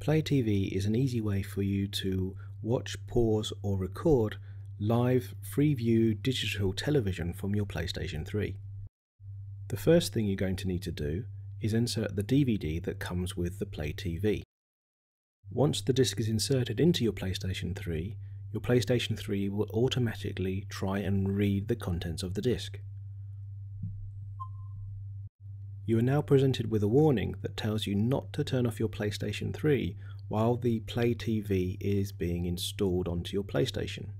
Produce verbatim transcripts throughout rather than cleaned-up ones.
PlayTV is an easy way for you to watch, pause or record live free-view digital television from your PlayStation three. The first thing you're going to need to do is insert the D V D that comes with the PlayTV. Once the disc is inserted into your PlayStation three, your PlayStation three will automatically try and read the contents of the disc. You are now presented with a warning that tells you not to turn off your PlayStation three while the PlayTV is being installed onto your PlayStation.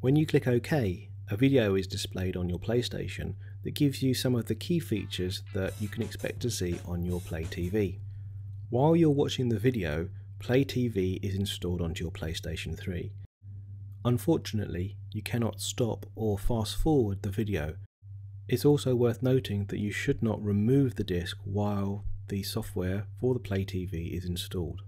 When you click OK, a video is displayed on your PlayStation that gives you some of the key features that you can expect to see on your PlayTV. While you're watching the video, PlayTV is installed onto your PlayStation three. Unfortunately, you cannot stop or fast forward the video. It's also worth noting that you should not remove the disc while the software for the PlayTV is installed.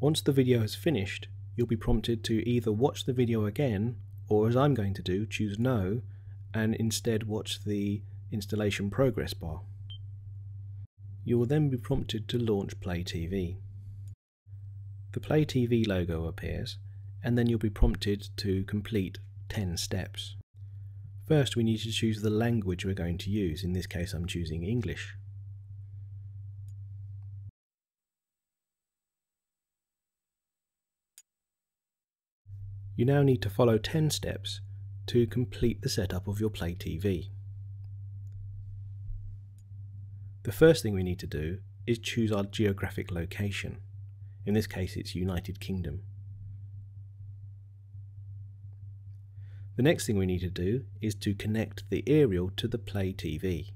Once the video has finished, you'll be prompted to either watch the video again, or as I'm going to do, choose no, and instead watch the installation progress bar. You will then be prompted to launch PlayTV. The PlayTV logo appears, and then you'll be prompted to complete ten steps. First, we need to choose the language we're going to use. In this case, I'm choosing English. You now need to follow ten steps to complete the setup of your PlayTV. The first thing we need to do is choose our geographic location. In this case, it's United Kingdom. The next thing we need to do is to connect the aerial to the PlayTV.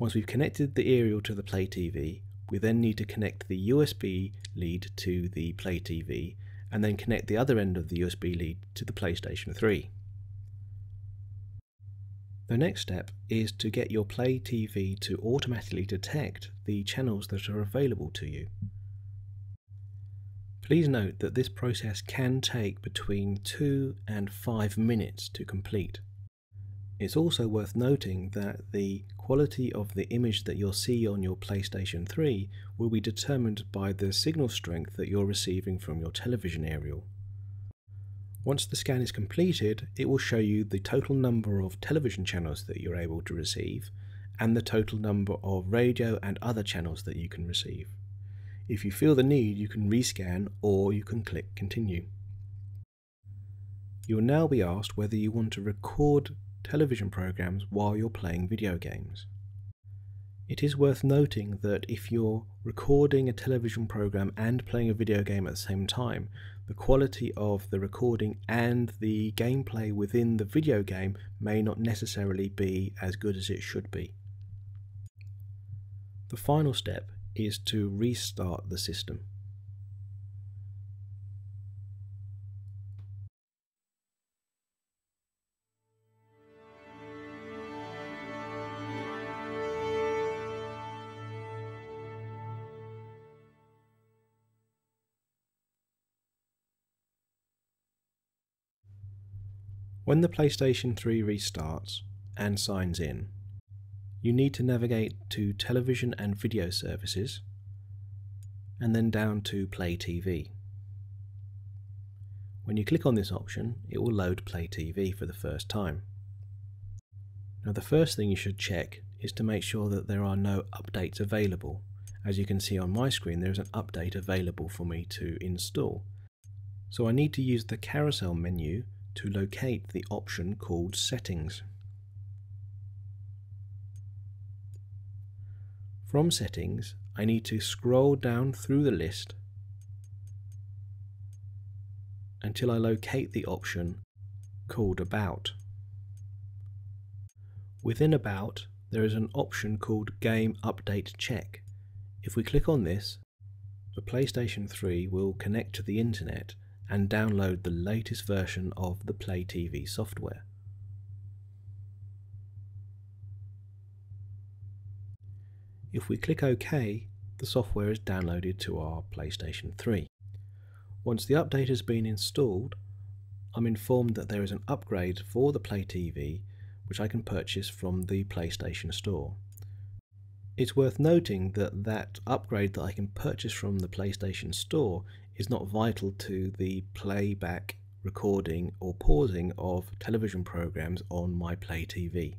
Once we've connected the aerial to the PlayTV, we then need to connect the U S B lead to the PlayTV and then connect the other end of the U S B lead to the PlayStation three. The next step is to get your PlayTV to automatically detect the channels that are available to you. Please note that this process can take between two and five minutes to complete. It's also worth noting that the quality of the image that you'll see on your PlayStation three will be determined by the signal strength that you're receiving from your television aerial. Once the scan is completed, it will show you the total number of television channels that you're able to receive and the total number of radio and other channels that you can receive. If you feel the need, you can rescan or you can click continue. You will now be asked whether you want to record television programs while you're playing video games. It is worth noting that if you're recording a television program and playing a video game at the same time, the quality of the recording and the gameplay within the video game may not necessarily be as good as it should be. The final step is to restart the system. When the PlayStation three restarts and signs in, you need to navigate to Television and Video Services and then down to PlayTV. When you click on this option, it will load PlayTV for the first time. Now the first thing you should check is to make sure that there are no updates available. As you can see on my screen, there is an update available for me to install. So I need to use the carousel menu to locate the option called Settings. From Settings, I need to scroll down through the list until I locate the option called About. Within About, there is an option called Game Update Check. If we click on this, the PlayStation three will connect to the internet and download the latest version of the PlayTV software. If we click OK, the software is downloaded to our PlayStation three. Once the update has been installed, I'm informed that there is an upgrade for the PlayTV which I can purchase from the PlayStation Store. It's worth noting that that upgrade that I can purchase from the PlayStation Store is not vital to the playback, recording or pausing of television programs on my PlayTV.